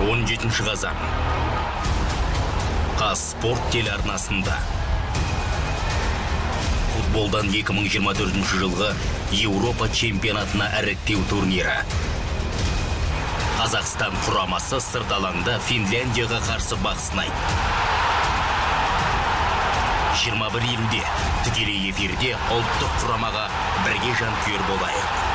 17 Qazan. Qazsport telearnasında. Futboldan 2024 жылғы Европа чемпионатына әріптеу турнирі. Қазақстан құрамасы сырт алаңда Финляндияға қарсы бақ сынайды. 21:20-де тікелей эфирде ұлттық құрамаға бірге жанкүйер болайық.